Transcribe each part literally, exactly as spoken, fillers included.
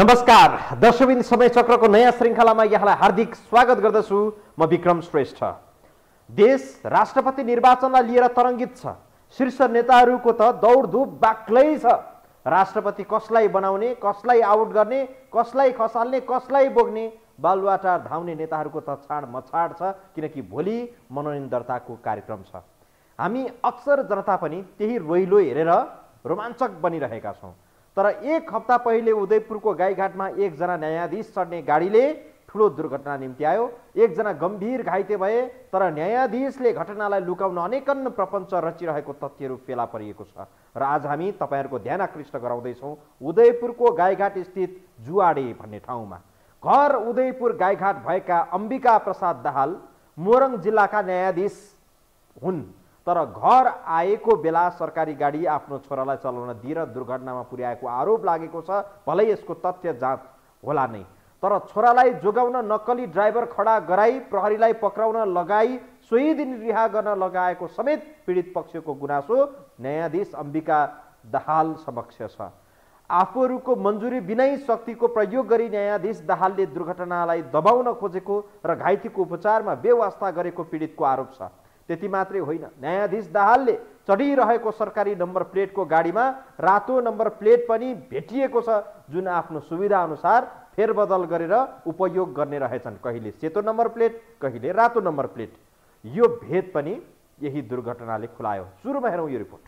नमस्कार दशविन समय चक्रको नयाँ श्रृङ्खलामा यहाँलाई हार्दिक स्वागत गर्दछु। म विक्रम श्रेष्ठ। देश राष्ट्रपति निर्वाचनलाई लिएर तरंगित छ। शीर्ष नेताहरूको त दौडधूप बाक्लै छ। राष्ट्रपति कसलाई बनाउने, कसलाई आउट गर्ने, कसलाई खसाल्ने, कसलाई बोक्ने बालुवाटार धाउने नेताहरूको त छाड मछाड छ, किनकि भोलि मनोनयन दर्ताको कार्यक्रम छ। हामी अक्सर जनता पनि त्यही रोइलो हेरेर रोमाञ्चक बनिरहेका छौँ। तर एक हप्ता पहिले उदयपुर को गाईघाट में एकजना न्यायाधीश चढ़ने गाड़ी ने ठूलो दुर्घटना निम्ति आयो। एकजना गंभीर घाइते भए। तर न्यायाधीश ने घटनालाई लुकाउन अनेकन्न प्रपंच रचिरहेको तथ्यहरू फेला परेको छ र आज हामी तपाईहरुको ध्यान आकृष्ट गराउँदै छौं उदयपुर को गाईघाट स्थित जुआडे भन्ने ठाउँमा। घर उदयपुर गाईघाट भएका अम्बिका प्रसाद दाहाल मोरङ जिल्लाका न्यायाधीश हुन्। तर घर आएको बेला सरकारी गाडी आफ्नो छोरालाई चलाउन दिएर दुर्घटनामा पुर्याएको आरोप लागेको छ। भलै यसको तथ्य जाँच होला नै, तर छोरालाई जोगाउन नक्कली ड्राइभर खडा गराई प्रहरीलाई पक्राउन लगाई सोही दिन रिहा गर्न लगाएको समेत पीडित पक्षको गुनासो न्यायाधीश अम्बिका दाहाल समक्ष छ। आफूहरूको मन्जुरी बिनै शक्तिको प्रयोग गरी न्यायाधीश दाहालले दुर्घटनालाई दबाउन खोजेको र घाइतेको उपचारमा बेवास्ता गरेको पीडितको आरोप छ। त्यति मात्रै होइन, न्यायाधीश दाहालले चढिरहेको सरकारी नम्बर प्लेट को गाड़ी में रातो नंबर प्लेट पनि भेटिएको छ, जुन आफ्नो सुविधा अनुसार फेरबदल गरेर उपयोग गर्ने रहेछन्। कहिले सेतो नंबर प्लेट, कहिले रातो नंबर प्लेट। यो भेद पनि यही दुर्घटनाले खुलायो। सुरुमा हेरौं यो रिपोर्ट।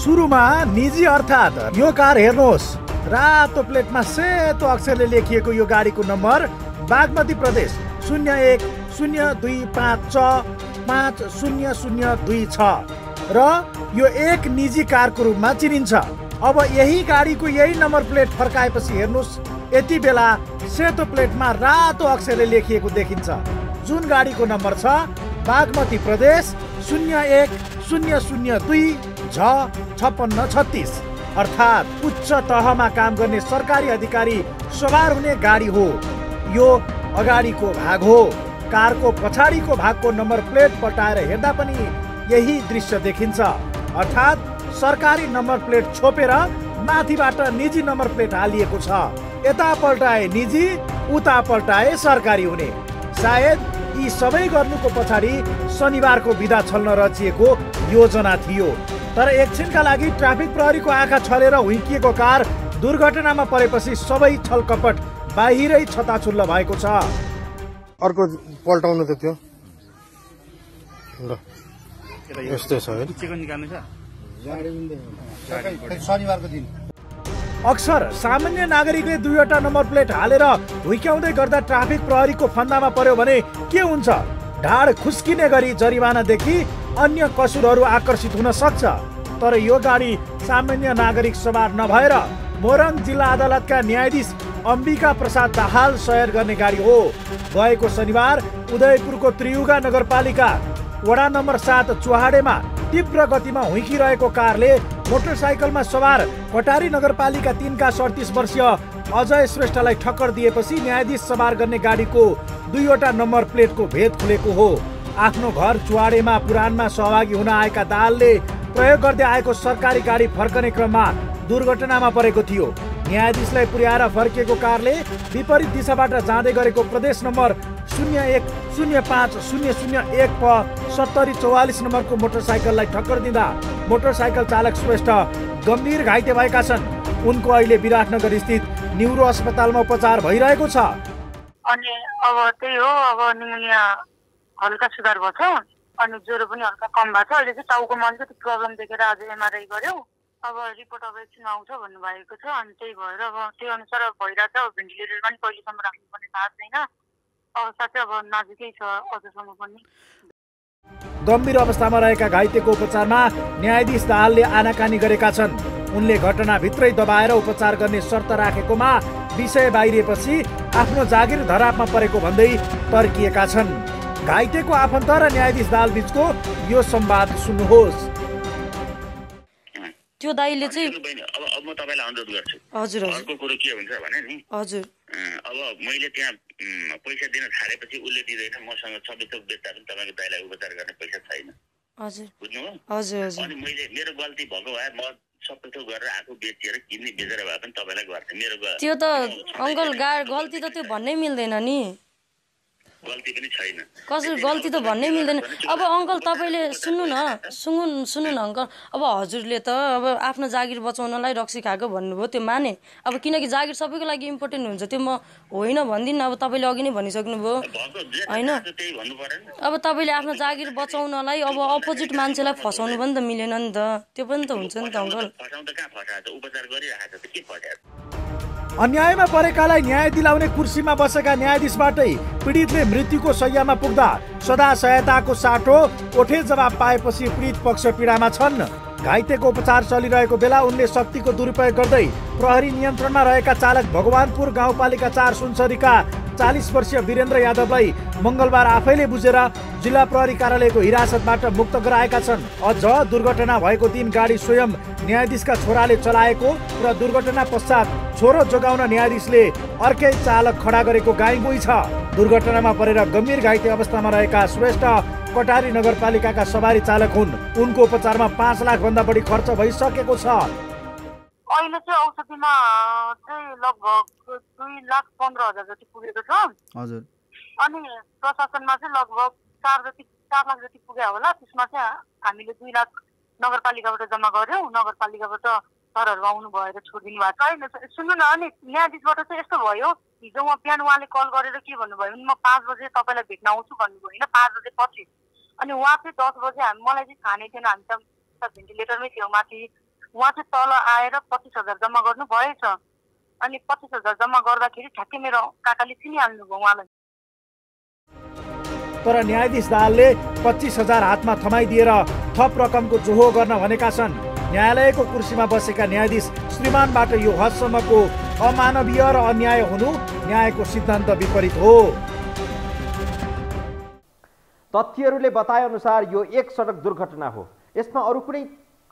सुरुमा निजी अर्थात यो कार हेर्नुहोस्, रातो प्लेटमा सेतो अक्षरले लेखिएको यो गाडीको नम्बर बागमती प्रदेश शून्य एक शून्य दुई पाँच छ पाँच शून्य शून्य दुई छ र यो एक निजी कारको रूपमा चिनिन्छ। अब यही गाडीको यही नम्बर प्लेट फर्काएपछि हेर्नुहोस्, यति बेला सेतो प्लेटमा रातो अक्षरले लेखिएको देखिन्छ, जुन गाडीको नम्बर छ बागमती प्रदेश शून्य एक शून्य शून्य दुई झ छप्पन्न छत्तिस। अर्थात् उच्च तहमा काम गर्ने सरकारी अधिकारी सवार हुने गाडी हो। यो अगाडिको भाग हो। कारको पछाडिको भागको नम्बर प्लेट पटाएर हेर्दा पनि यही दृश्य देखिन्छ। अर्थात् सरकारी नम्बर प्लेट छोपेर माथिबाट निजी नम्बर प्लेट हालिएको छ। यता पल्टाए निजी, उता पल्टाए सरकारी हुने। सायद यी सबै गर्नुको पछाडि शनिबारको बिदा छल्न रचिएको योजना थियो। तर एकछिनका लागि ट्राफिक प्रहरीको आँखा छलेर हुइकिएको कार दुर्घटनामा परेपछि सबै छलकपट बाहिरै छताछुल्ल भएको छ। अर्को पल्टाउनु त त्यो ल यस्तो छ, शनिबारको दिन। अक्सर सामान्य नागरिकले दुईवटा नम्बर प्लेट हालेर हुइक्याउँदै गर्दा ट्राफिक प्रहरीको फन्दामा पर्यो भने के हुन्छ? ढाड खुस्किने गरी जरिवानादेखि अन्य कसुरहरू आकर्षित हुन सक्छ। तर यो गाडी सामान्य नागरिक सवार नभएर मोरङ जिल्ला अदालतका न्यायाधीश अम्बिका प्रसाद दाहाल सयर गर्ने गाडी हो। गएको शनिबार उदयपुरको त्रियुगा नगरपालिका वडा नम्बर सात चुहाडेमा तीव्र गतिमा हुइकिरहेको कारले मोटरसाइकलमा सवार कटारी नगरपालिका तीनका सडतिस वर्षीय अजय श्रेष्ठलाई ठक्कर दिएपछि न्यायाधीश सवार गर्ने गाडीको दुईवटा नम्बर प्लेटको भेद खुलेको हो। आफ्नो घर चुहाडेमा पुराणमा सहभागी हुन आएका दाहालले प्रयोग गर्दै आएको सरकारी गाडी फर्कने क्रममा दुर्घटनामा परेको थियो। न्यायाधीशलाई पुर्याएर फर्किएको कारले विपरीत दिशाबाट जाँदै गरेको प्रदेश नम्बर शून्य एक शून्य पाँच शून्य शून्य एक प सत्तरी चौवालिस नम्बरको मोटरसाइकललाई ठक्कर दिँदा मोटरसाइकल चालक श्रेष्ठ गम्भीर घाइते भएका छन्। उनको अहिले विराटनगर स्थित न्युरो अस्पतालमा उपचार भइरहेको छ। अनि अब त्यही हो, अब निमोनिया हल्का सुधार भएको छ, अनि ज्वरो पनि हल्का कम भएको छ। अहिले चाहिँ टाउकोमा अलिकति प्रब्लम देखेर आज एमआरआई गर्यो। अब रिपोर्ट अब एकछिन आउँछ भन्नुभएको छ, अनि त्यही भएर अब त्यही अनुसार भइरहेछ। अब भेन्टिलेटर पनि कहिलेसम्म राख्नुपर्ने थाहा छैन। अब साथै अब नाजुकै छ अझसम्म पनि। गम्भीर अवस्थामा रहेका घाइतेको उपचारमा न्यायाधीश दाहालले आनाकानी गरेका छन्। उनले घटनाभित्रै दबाएर उपचार गर्ने शर्त राखेकोमा विषय बाहिरिएपछि आफ्नो जागिर धरापमा परेको भन्दै तर्किएका छन्। घाइतेको आफन्त र न्यायाधीश दाहाल बीचको यो संवाद सुन्नुहोस्। त्यो दाइले चाहिँ अब अब म तपाईलाई अनुरोध गर्छु। हजुर हजुर। अर्को कुरा के हुन्छ भने नि, हजुर अब मैले त्यहाँ पैसा दिन थालेपछि उले दिदैन, मसँग सबै थोक बेच्दा पनि तपाईको दाइलाई उपचार गर्ने पैसा छैन। बुझ्नु अनि मैले मेरो गल्ती भएको भए म सबै थो गरेर आफू बेचेर किन्ने बेचेर भए पनि तपाईलाई गर्थे। मेरो त्यो त अंकल गल्ती त त्यो भन्नै मिल्दैन नि, गल्ती पनि छैन, कसरी गल्ती त भन्नै मिल्दैन। अब अंकल तपाईले सुन्नु न सुन्नु सुन्नु न अंकल, अब हजुरले त अब आफ्नो जागिर बचाउनलाई रक्सी खाएको भन्नुभयो, त्यो माने। अब किनकि जागिर सबैको लागि इम्पोर्टेन्ट हुन्छ, त्यो म होइन भन्दिन। अब तपाईले अघि नै भनिसक्नुभयो हैन, अब तपाईले आफ्नो जागिर बचाउनलाई अब अपोजिट मान्छेलाई फसाउनु पनि त मिलेन नि त, त्यो पनि त हुन्छ नि त अंकल। अन्यायमा परेकालाई न्याय दिलाउने कुर्सीमा बसेका न्यायाधीशबाटै पीडितले मृत्युको शय्यामा पुग्दा सदा सहायताको साटो ओठे जवाब पाएपछि पीडित पक्ष पीडामा छन्। घाइतेको उपचार चलिरहेको बेला उनले शक्तिको दुरुपयोग गर्दै प्रहरी नियन्त्रणमा रहेका चालक भगवानपुर गाउँपालिका चार सुनसरीका चालीस वर्षीय वीरेन्द्र यादवलाई मंगलबार आफैले बुझेर जिल्ला प्रहरी कार्यालयको हिरासतबाट मुक्त गराएका छन्। अझ दुर्घटना भएको दिन गाडी स्वयं न्यायाधीशका छोराले चलाएको र दुर्घटना पश्चात छोरो जोगाउन न्यायाधीशले अर्कै चालक खडा गरेको गाईगुई छ। दुर्घटनामा परेर गम्भीर घाइते अवस्थामा रहेका श्रेष्ठ कटारी नगरपालिकाका सवारी चालक हुन्। उनको उपचारमा पाँच लाख भन्दा बढी खर्च भइसकेको छ। अहिले चाहिँ औषधिमा चाहिँ लगभग दुई लाख पन्ध्र हजार जति पुगेको छ। हजुर। अनि प्रशासनमा चाहिँ लगभग चार जति चार लाख जति पुग्यो होला। त्यसमा चाहिँ हामीले दुई लाख नगरपालिकाबाट जम्मा गऱ्यौँ, नगरपालिकाबाट सरहरू आउनु भएर छोडिदिनु भएको छैन। सुन्नु न, अनि न्यायाधीशबाट चाहिँ यस्तो भयो, हिजो म बिहान उहाँले कल गरेर के भन्नुभयो भने म पाँच बजे तपाईँलाई भेट्न आउँछु भन्नुभयो होइन, पाँच बजे पछि। अनि उहाँ चाहिँ दस बजे हामी मलाई चाहिँ खाने थिएन, हामी त भेन्टिलेटरमै थियौँ माथि। उहाँ चाहिँ तल आएर पच्चिस हजार जम्मा गर्नु भएछ। अनि पच्चिस हजार जम्मा गर्दाखेरि ठ्याक्कै मेरो काकाले चिनिहाल्नुभयो उहाँलाई। तर न्यायाधीश दाहालले पच्चिस हजार हातमा थमाइदिएर थप रकमको जोहो गर्न भनेका छन्। न्यायालयको कुर्सीमा बसेका न्यायाधीश श्रीमानबाट यो हदसम्मको अमानवीय र अन्याय हुनु न्यायको सिद्धान्त विपरीत हो। तथ्यहरूले बताए अनुसार यो एक सडक दुर्घटना हो, यसमा अरू कुनै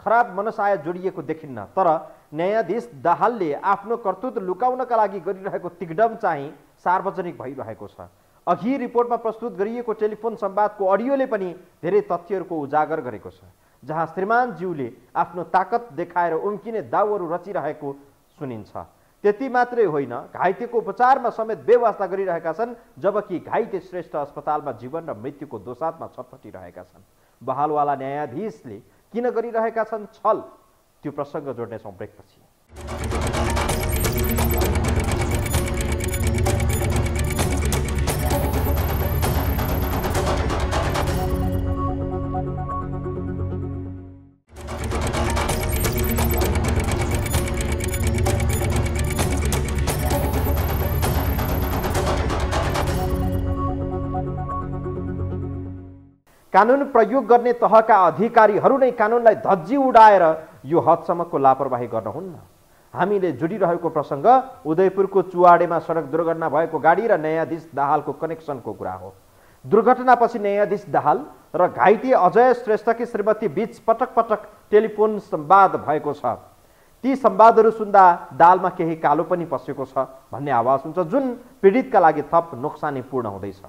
खराब मनसाय जोडिएको देखिन्न। तर न्यायाधीश दाहालले आफ्नो कर्तृत्व लुकाउनका लागि गरिरहेको तिग्डम चाहिँ सार्वजनिक भइरहेको छ। अघि रिपोर्टमा प्रस्तुत गरिएको टेलिफोन संवादको अडियोले पनि धेरै तथ्यहरूको उजागर गरेको छ, जहाँ श्रीमानज्यूले आफ्नो ताकत देखाएर उम्किने दाउहरू रचिरहेको सुनिन्छ। त्यति मात्रै होइन, घाइतेको उपचारमा समेत बेवास्ता गरिरहेका छन्, जबकि घाइते श्रेष्ठ अस्पतालमा जीवन र मृत्युको दोसातमा छटपटिरहेका छन्। बहालवाला न्यायाधीशले किन गरिरहेका छन् छल, त्यो प्रसङ्ग जोड्नेछौँ ब्रेकपछि। कानुन प्रयोग गर्ने तहका अधिकारीहरू नै कानुनलाई धज्जी उडाएर यो हदसम्मको लापरवाही गर्न हुन्न। हामीले जोडिरहेको प्रसङ्ग उदयपुरको चुवाडेमा सडक दुर्घटना भएको गाडी र न्यायाधीश दाहालको कनेक्सनको कुरा हो। दुर्घटनापछि न्यायाधीश दाहाल र घाइते अजय श्रेष्ठकी श्रीमती बीच पटक पटक टेलिफोन संवाद भएको छ। ती संवादहरू सुन्दा दालमा केही कालो पनि पसेको छ भन्ने आवाज हुन्छ, जुन पीडितका लागि थप नोक्सानीपूर्ण हुँदैछ।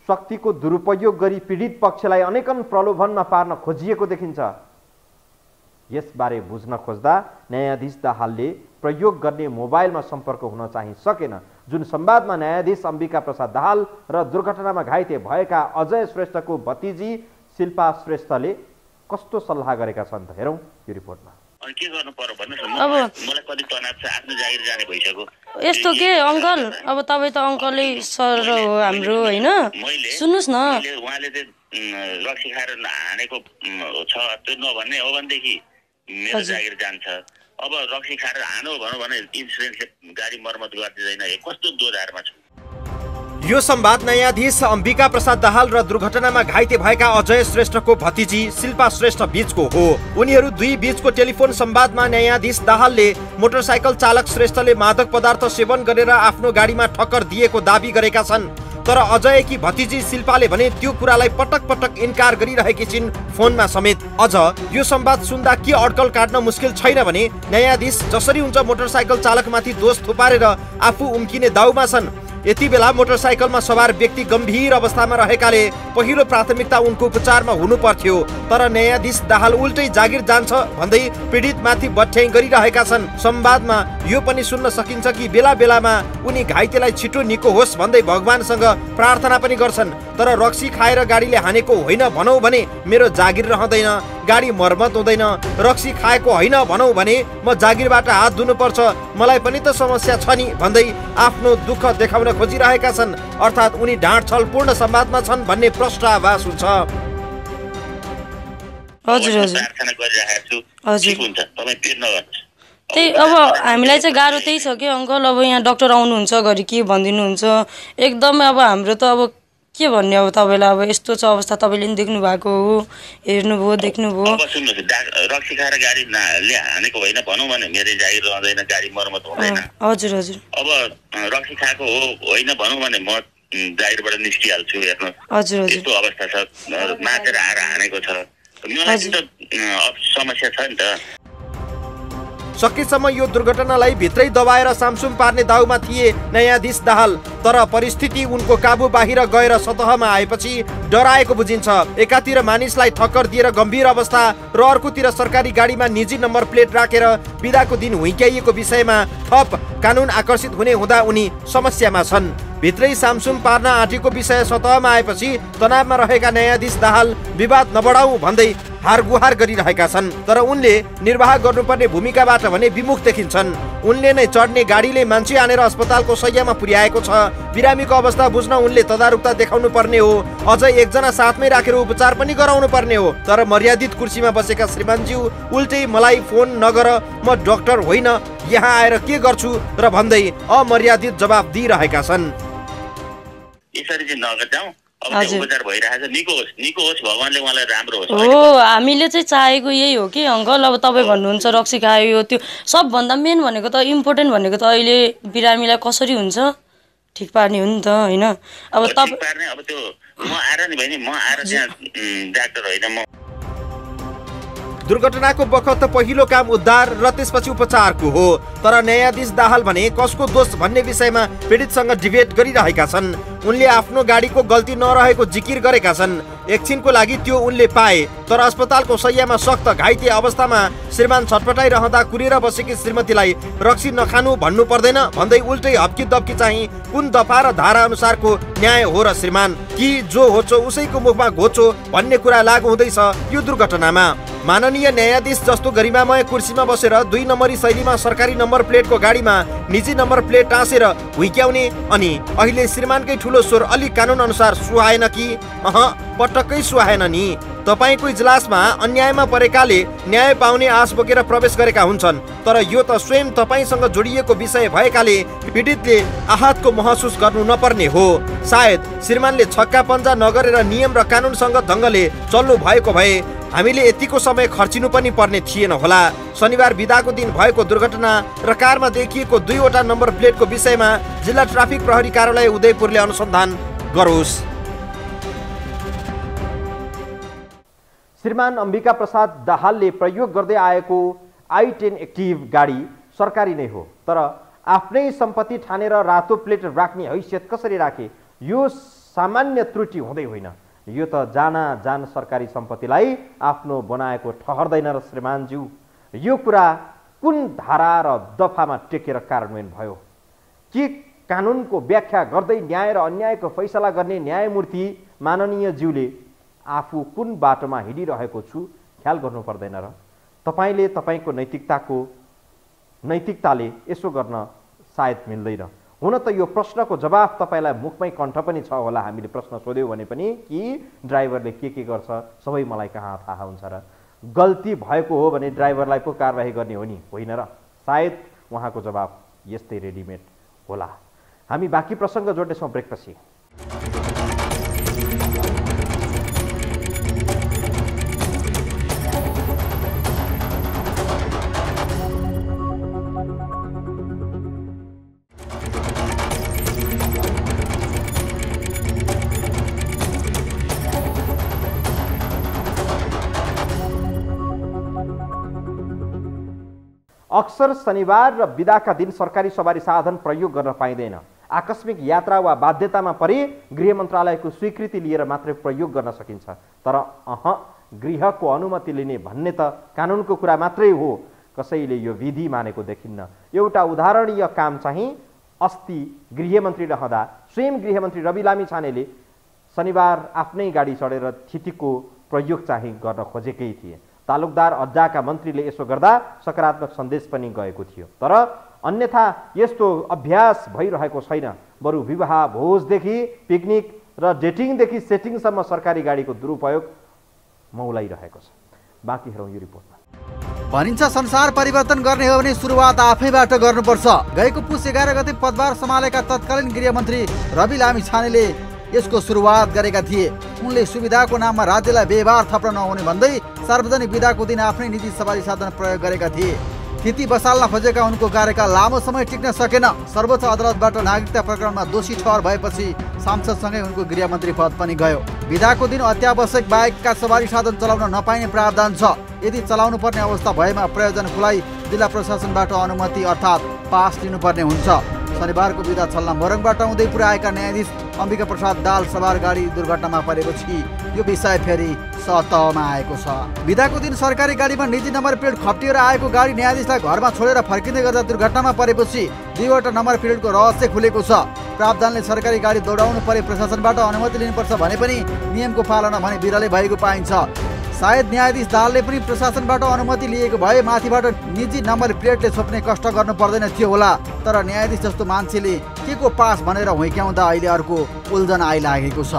शक्तिको दुरुपयोग गरी पीडित पक्षलाई अनेकन प्रलोभनमा पार्न खोजिएको देखिन्छ। यसबारे बुझ्न खोज्दा न्यायाधीश दाहालले प्रयोग गर्ने मोबाइलमा सम्पर्क हुन चाहिँ सकेन, जुन संवादमा न्यायाधीश अम्बिका प्रसाद दाहाल र दुर्घटनामा घाइते भएका अजय श्रेष्ठको भतिजी शिल्पा श्रेष्ठले कस्तो सल्लाह गरेका छन् त हेरौँ यो रिपोर्टमा। अनि के गर्नु पर्यो भन्नुस् न, मलाई कति तनाव छ, आफ्नो जागिर जाने भइसक्यो। यस्तो के अंकल, अब तपाईँ त अंकलले सर हो हाम्रो हैन। सुन्नुस् न, उहाँले चाहिँ रक्सी खाएर हानेको छ त्यो नभन्ने हो भनेदेखि मेरो जागिर जान्छ। अब रक्सी खाएर हानो भन्नु भने इन्स्योरेन्सले गाडी मर्मत गर्दिदैन, कस्तो दोधारमा छ। यो संवाद न्यायाधीश अम्बिका प्रसाद दाहाल र दुर्घटनामा घाइते भएका अजय श्रेष्ठको भतिजी शिल्पा श्रेष्ठ बीचको हो। उनीहरू दुई बीचको टेलिफोन संवादमा न्यायाधीश दाहालले मोटरसाइकल चालक श्रेष्ठले मादक पदार्थ सेवन गरेर आफ्नो गाडीमा ठक्कर दिएको दाबी गरेका छन्। तर अजय कि भतिजी शिल्पाले भने त्यो कुरालाई पटक पटक इन्कार गरिरहेकी छिन्, फोनमा समेत। अझ यो संवाद सुन्दा के अड्कल काट्न मुस्किल छैन भने न्यायाधीश जसरी हुन्छ मोटरसाइकल चालकमाथि दोष थुपारेर आफू उम्किने दाउमा छन्। यति बेला मोटरसाइकलमा सवार व्यक्ति गम्भीर अवस्थामा रहेकाले पहिलो प्राथमिकता उनको उपचारमा हुनुपर्थ्यो, तर न्यायाधीश दाहाल उल्टै जागिर जान्छ भन्दै पीडितमाथि बट्ठ्याइ गरिरहेका छन्। संवादमा यो पनि सुन्न सकिन्छ कि बेला बेलामा उनी घाइतेलाई छिटो निको होस् भन्दै भगवानसँग प्रार्थना पनि गर्छन्, तर रक्सी खाएर गाडीले हानेको होइन भनौ भने मेरो जागिर रहँदैन, गाडी मर्मत हुँदैन, रक्सी खाएको होइन भनौ भने म जागिरबाट हात धुनुपर्छ, मलाई पनि त समस्या छ नि भन्दै आफ्नो दुःख देखाउन खोजिरहेका छन्। अर्थात् उनी ढाँटछलपूर्ण संवादमा छन् भन्ने प्रष्ट आभास हुन्छ। हजुर हजुर हजुर त्यही अब हामीलाई चाहिँ गाह्रो त्यही छ कि अङ्कल, अब यहाँ डक्टर आउनुहुन्छ घरि के भनिदिनुहुन्छ एकदम। अब हाम्रो त अब के भन्ने, अब तपाईलाई अब यस्तो छ अवस्था, तपाईले पनि देख्नु भएको हो, हेर्नुभयो देख्नुभयो। रक्सी खाएर गाडीले हानेको होइन भनौँ भने मेरो जागिर रहँदैन, गाडी मर्मत हुँदैन। हजुर हजुर अब रक्सी खाएको हो होइन भनौँ भने म जागिरबाट निस्किहाल्छु, हेर्नु हजुर यस्तो अवस्था छ, मातेर हार हानेको छ, मलाई त समस्या छ नि त। सकेसम्म यो दुर्घटनालाई भित्रै दबाएर सामसुम पार्ने दाउमा थिए न्यायाधीश दाहाल, तर परिस्थिति उनको काबु बाहिर गएर सतहमा आएपछि डराएको बुझिन्छ। एकातिर मानिसलाई ठक्कर दिएर गम्भीर अवस्था र अर्कोतिर सरकारी गाडीमा निजी नम्बर प्लेट राखेर बिदाको दिन हुइक्याइएको विषयमा थप कानुन आकर्षित हुने हुँदा उनी समस्यामा छन्। भित्रै सामसुम पार्न आँटेको विषय सतहमा आएपछि तनावमा रहेका न्यायाधीश दाहाल विवाद नबढाऊ भन्दै हारगुहार गरिरहेका छन्, तर उनले निर्वाह गर्नुपर्ने भूमिकाबाट भने विमुख देखिन्छन्। उनले नै चढ्ने गाडीले मान्छे आनेर अस्पतालको शय्यामा पुर्याएको छ, बिरामीको अवस्था बुझ्न उनले तदारुकता देखाउनु पर्ने हो, अझै एकजना साथमै राखेर उपचार पनि गराउनु पर्ने हो, तर मर्यादित कुर्सीमा बसेका श्रीमानज्यू उल्टै मलाई फोन नगर, म डक्टर होइन, यहाँ आएर के गर्छु र भन्दै अमर्यादित जवाब दिइरहेका छन्। हो हामीले चाहिँ चाहेको यही हो कि अङ्कल, अब तपाईँ भन्नुहुन्छ रक्सी खायो, त्यो सबभन्दा मेन भनेको त इम्पोर्टेन्ट भनेको त अहिले बिरामीलाई कसरी हुन्छ ठिक पार्ने हो नि त होइन। अब तपाईँ दुर्घटनाको बखत पहिलो काम उद्धार र त्यसपछि उपचारको हो, तर न्यायाधीश दाहाल भने कसको दोष भन्ने विषयमा पीडितसँग डिबेट गरिरहेका छन्। उनले आफ्नो गाडीको गल्ती नरहेको जिकिर गरेका छन्, एकछिनको लागि त्यो उनले पाए, तर अस्पतालको शय्यामा सख्त घाइते अवस्थामा श्रीमान छटपटाइरहँदा कुरेर बसेकी श्रीमतीलाई रक्सी नखानु भन्नु पर्दैन भन्दै उल्टै हप्की दप्की चाहिँ कुन दफा र धारा अनुसारको न्याय हो र श्रीमान, कि जो होचो उसैको मुखमा घोचो भन्ने कुरा लागू हुँदैछ यो दुर्घटनामा। माननीय न्यायाधीश जस्तो गरिमामय कुर्सीमा बसेर दुई नम्बरी शैलीमा सरकारी नम्बर प्लेटको गाडीमा निजी नम्बर प्लेट टाँसेर हुइक्याउने अनि अहिले श्रीमानकै ठुलो स्वर अलि कानुन अनुसार सुहाएन कि अह पटक्कै सुहाएन नि। तपाईँको इजलासमा अन्यायमा परेकाले न्याय पाउने आश बोकेर प्रवेश गरेका हुन्छन्, तर यो त स्वयं तपाईँसँग जोडिएको विषय भएकाले पीडितले आहतको महसुस गर्नु नपर्ने हो। सायद श्रीमानले छक्का पन्जा नगरेर नियम र कानुनसँग ढङ्गले चल्नु भएको भए हामीले यतिको समय खर्चिनु पनि पर्ने थिएन होला। शनिबार बिदाको दिन भएको दुर्घटना र कारमा देखिएको दुईवटा नम्बर प्लेटको विषयमा जिल्ला ट्राफिक प्रहरी कार्यालय उदयपुरले अनुसन्धान गरोस्। श्रीमान अम्बिका प्रसाद दाहालले प्रयोग गर्दै आएको आई टेन एक्टिभ गाडी सरकारी नै हो, तर आफ्नै सम्पत्ति ठानेर रातो प्लेट राख्ने हैसियत कसरी राखे, यो सामान्य त्रुटि हुँदै होइन, यो त जाना जान सरकारी सम्पत्तिलाई आफ्नो बनाएको ठहर्दैन र श्रीमानज्यू। यो कुरा कुन धारा र दफामा टेकेर कार्यान्वयन भयो, के कानुनको व्याख्या गर्दै न्याय र अन्यायको फैसला गर्ने न्यायमूर्ति माननीय ज्यूले आफू कुन बाटोमा हिँडिरहेको छु ख्याल गर्नु पर्दैन र तपाईँले तपाईँको नैतिकताको नैतिकताले यसो गर्न सायद मिल्दैन। हुन त यो प्रश्नको जवाफ तपाईँलाई मुखमै कण्ठ पनि छ होला, हामीले प्रश्न सोध्यौँ भने पनि कि ड्राइभरले के के गर्छ सबै मलाई कहाँ थाहा हुन्छ र, गल्ती भएको हो भने ड्राइभरलाई पो कारवाही गर्ने हो नि होइन र, सायद उहाँको जवाफ यस्तै रेडिमेड होला। हामी बाँकी प्रसङ्ग जोड्नेछौँ ब्रेकपछि। अक्सर शनिबार र बिदाका दिन सरकारी सवारी साधन प्रयोग गर्न पाइँदैन। आकस्मिक यात्रा वा बाध्यतामा परी गृह मन्त्रालयको स्वीकृति लिएर मात्रै प्रयोग गर्न सकिन्छ। तर अह गृहको अनुमति लिने भन्ने त कानुनको कुरा मात्रै हो, कसैले यो विधि मानेको देखिन्न। एउटा उदाहरणीय काम चाहिँ अस्ति गृहमन्त्री रहँदा स्वयं गृहमन्त्री रवि लामी छानेले शनिबार आफ्नै गाडी चढेर थितिको प्रयोग चाहिँ गर्न खोजेकै थिए। तालुकदार अड्डाका मन्त्रीले यसो गर्दा सकारात्मक सन्देश पनि गएको थियो, तर अन्यथा यस्तो अभ्यास भइरहेको छैन। बरु विवाह भोजदेखि पिकनिक र डेटिङदेखि सेटिङसम्म सरकारी गाडीको दुरुपयोग मौलाइरहेको छ। बाँकी हेरौँ यो रिपोर्टमा। भनिन्छ संसार परिवर्तन गर्ने हो भने सुरुवात आफैबाट गर्नुपर्छ। गएको पुस एघार गते पदभार सम्हालेका तत्कालीन गृहमन्त्री रवि लामी छानेले यसको सुरुवात गरेका थिए। उनले सुविधाको नाममा राज्यलाई व्यवहार थप्न नहुने भन्दै सार्वजनिक बिदाको दिन आफ्नै निजी सवारी साधन प्रयोग गरेका थिए। थिति बसाल्न खोजेका उनको कार्यकाल लामो समय टिक्न सकेन। सर्वोच्च अदालतबाट नागरिकता प्रकरणमा दोषी ठहर भएपछि सांसदसँगै उनको गृहमन्त्री पद पनि गयो। बिदाको दिन अत्यावश्यक बाहेकका सवारी साधन चलाउन नपाइने प्रावधान छ। यदि चलाउनु पर्ने अवस्था भएमा प्रयोजनकोलाई जिल्ला प्रशासनबाट अनुमति अर्थात् पास लिनुपर्ने हुन्छ। शनिबारको बिदा छल्न मोरङबाट उदयपुर आएका न्यायाधीश अम्बिका प्रसाद दाहाल सवार गाडी दुर्घटनामा परेपछि यो विषय फेरि सतहमा आएको छ। बिदाको दिन सरकारी गाडीमा निजी नम्बर प्लेट खप्टिएर आएको गाडी न्यायाधीशलाई घरमा छोडेर फर्किँदै गर्दा दुर्घटनामा परेपछि दुईवटा नम्बर प्लेटको रहस्य खुलेको छ। प्रावधानले सरकारी गाडी दौडाउनु परे प्रशासनबाट अनुमति लिनुपर्छ भने पनि नियमको पालना भने बिरलै भएको पाइन्छ। सायद न्यायाधीश दाहालले पनि प्रशासनबाट अनुमति लिएको भए माथिबाट निजी नम्बर प्लेटले छोप्ने कष्ट गर्नु पर्दैन थियो होला। तर न्यायाधीश जस्तो मान्छेले के को पास भनेर हुइक्याउँदा अहिले अर्को उल्झन आइलागेको छ।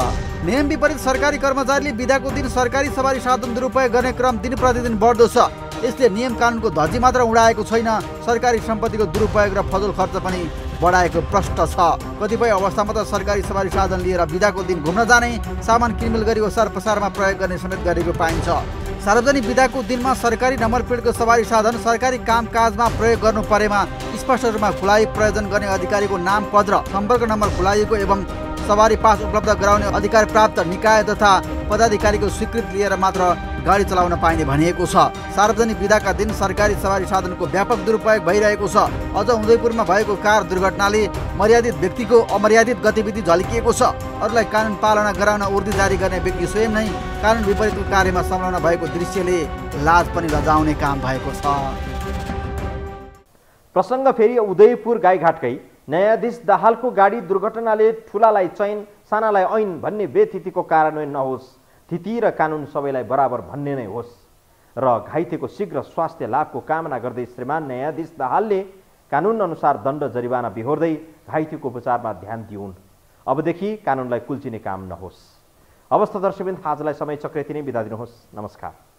नियम विपरीत सरकारी कर्मचारीले बिदाको दिन सरकारी सवारी साधन दुरुपयोग गर्ने क्रम दिन प्रतिदिन बढ्दो छ। यसले नियम कानुनको धज्जी मात्र उडाएको छैन, सरकारी सम्पत्तिको दुरुपयोग र फजुल खर्च पनि बढाएको प्रष्ट छ। कतिपय अवस्थामा त सरकारी सवारी साधन लिएर बिदाको दिन घुम्न जाने, सामान किनमेल गरी ओसार पसारमा प्रयोग गर्ने समेत गरेको पाइन्छ। सार्वजनिक बिदाको दिनमा सरकारी नम्बर प्लेटको सवारी साधन सरकारी कामकाजमा प्रयोग गर्नु परेमा स्पष्ट रूपमा खुलाइ प्रयोजन गर्ने अधिकारीको नाम पद र सम्पर्क नम्बर खुलाइएको एवं सवारी पास उपलब्ध गराउने अधिकार प्राप्त निकाय तथा पदाधिकारीको स्वीकृति लिएर मात्र गाडी चलाउन पाइने भनिएको छ। सार्वजनिक बिदाका दिन सरकारी सवारी साधनको व्यापक दुरुपयोग भइरहेको छ। अझ उदयपुरमा भएको कार दुर्घटनाले मर्यादित व्यक्तिको अमर्यादित गतिविधि झल्किएको छ। अरूलाई कानुन पालना गराउन उर्दी जारी गर्ने व्यक्ति स्वयं नै कानुन विपरीतको कार्यमा संलग्न भएको दृश्यले लाज पनि लजाउने काम भएको छ। प्रसङ्ग फेरि उदयपुर गाईघाटकै न्यायाधीश दाहालको गाडी दुर्घटनाले ठुलालाई चैन सानालाई ऐन भन्ने बेथितिको कार्यान्वयन नहोस्, थिति र कानुन सबैलाई बराबर भन्ने नै होस् र घाइतेको शीघ्र स्वास्थ्य लाभको कामना गर्दै श्रीमान न्यायाधीश दाहालले कानुन अनुसार दण्ड जरिवाना बिहोर्दै घाइतेको उपचारमा ध्यान दिउन्। अबदेखि कानुनलाई कुल्चिने काम नहोस्। अवस्था दर्शकबिन्द आजलाई समय चक्रेति नै बिदा दिनुहोस्। नमस्कार।